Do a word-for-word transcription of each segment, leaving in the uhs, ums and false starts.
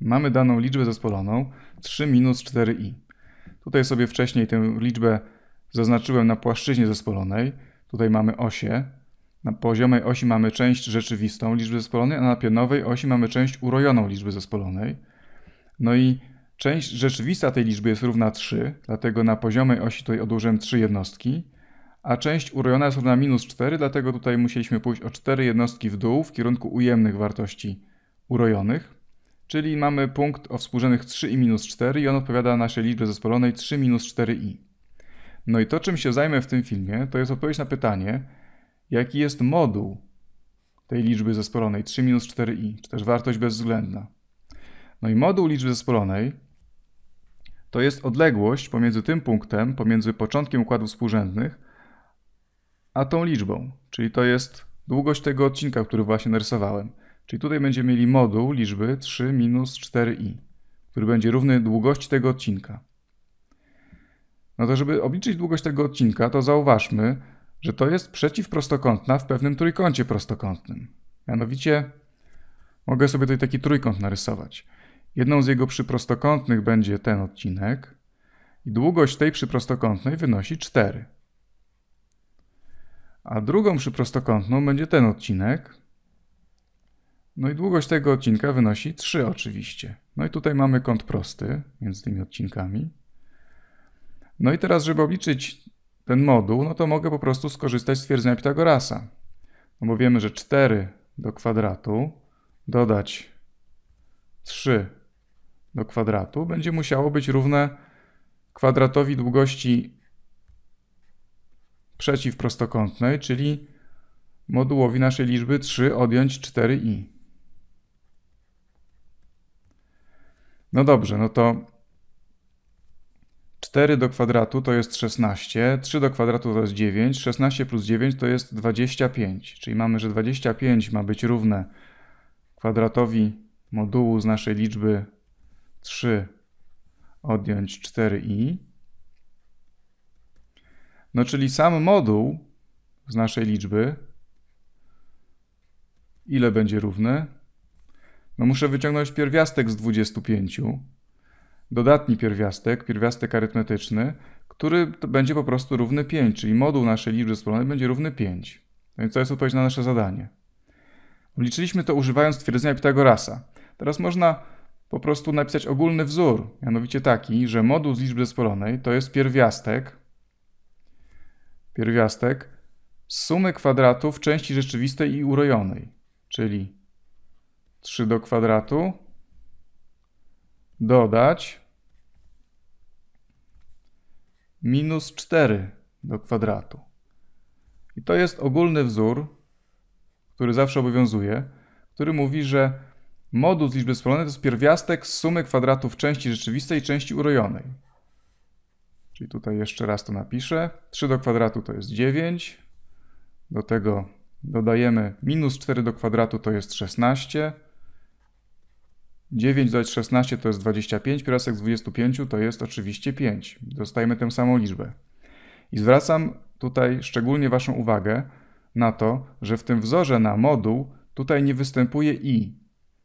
Mamy daną liczbę zespoloną trzy minus cztery i. Tutaj sobie wcześniej tę liczbę zaznaczyłem na płaszczyźnie zespolonej. Tutaj mamy osie. Na poziomej osi mamy część rzeczywistą liczby zespolonej, a na pionowej osi mamy część urojoną liczby zespolonej. No i część rzeczywista tej liczby jest równa trzy, dlatego na poziomej osi tutaj odłożyłem trzy jednostki, a część urojona jest równa minus cztery, dlatego tutaj musieliśmy pójść o cztery jednostki w dół w kierunku ujemnych wartości urojonych, czyli mamy punkt o współrzędnych trzy i minus cztery i on odpowiada naszej liczbie zespolonej trzy minus cztery i. No i to, czym się zajmę w tym filmie, to jest odpowiedź na pytanie, jaki jest moduł tej liczby zespolonej trzy minus cztery i, czy też wartość bezwzględna. No i moduł liczby zespolonej to jest odległość pomiędzy tym punktem, pomiędzy początkiem układu współrzędnych, a tą liczbą, czyli to jest długość tego odcinka, który właśnie narysowałem. Czyli tutaj będziemy mieli moduł liczby trzy minus cztery i, który będzie równy długości tego odcinka. No to żeby obliczyć długość tego odcinka, to zauważmy, że to jest przeciwprostokątna w pewnym trójkącie prostokątnym. Mianowicie mogę sobie tutaj taki trójkąt narysować. Jedną z jego przyprostokątnych będzie ten odcinek i długość tej przyprostokątnej wynosi cztery. A drugą przyprostokątną będzie ten odcinek. No i długość tego odcinka wynosi trzy oczywiście. No i tutaj mamy kąt prosty między tymi odcinkami. No i teraz, żeby obliczyć ten moduł, no to mogę po prostu skorzystać z twierdzenia Pitagorasa. No bo wiemy, że cztery do kwadratu dodać trzy do kwadratu będzie musiało być równe kwadratowi długości przeciwprostokątnej, czyli modułowi naszej liczby trzy odjąć cztery i. No dobrze, no to cztery do kwadratu to jest szesnaście, trzy do kwadratu to jest dziewięć, szesnaście plus dziewięć to jest dwadzieścia pięć, czyli mamy, że dwadzieścia pięć ma być równe kwadratowi modułu z naszej liczby trzy odjąć cztery i. No czyli sam moduł z naszej liczby ile będzie równy? No muszę wyciągnąć pierwiastek z dwudziestu pięciu, dodatni pierwiastek, pierwiastek arytmetyczny, który będzie po prostu równy pięć, czyli moduł naszej liczby zespolonej będzie równy pięć. Więc to jest odpowiedź na nasze zadanie. Obliczyliśmy to używając twierdzenia Pitagorasa. Teraz można po prostu napisać ogólny wzór, mianowicie taki, że moduł z liczby zespolonej to jest pierwiastek, pierwiastek z sumy kwadratów części rzeczywistej i urojonej, czyli trzy do kwadratu dodać minus cztery do kwadratu. I to jest ogólny wzór, który zawsze obowiązuje, który mówi, że moduł z liczby zespolonej to jest pierwiastek z sumy kwadratów części rzeczywistej i części urojonej. Czyli tutaj jeszcze raz to napiszę. trzy do kwadratu to jest dziewięć. Do tego dodajemy minus cztery do kwadratu to jest szesnaście. dziewięć dodać szesnaście to jest dwadzieścia pięć. Pierwiastek z dwudziestu pięciu to jest oczywiście pięć. Dostajemy tę samą liczbę. I zwracam tutaj szczególnie waszą uwagę na to, że w tym wzorze na moduł tutaj nie występuje i.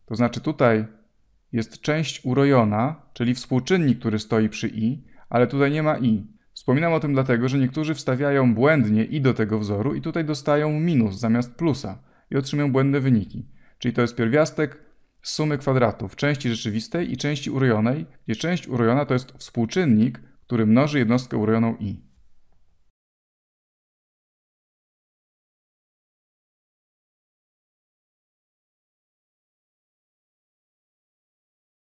To znaczy tutaj jest część urojona, czyli współczynnik, który stoi przy i, ale tutaj nie ma i. Wspominam o tym dlatego, że niektórzy wstawiają błędnie i do tego wzoru i tutaj dostają minus zamiast plusa i otrzymują błędne wyniki. Czyli to jest pierwiastek z sumy kwadratów części rzeczywistej i części urojonej, gdzie część urojona to jest współczynnik, który mnoży jednostkę urojoną i.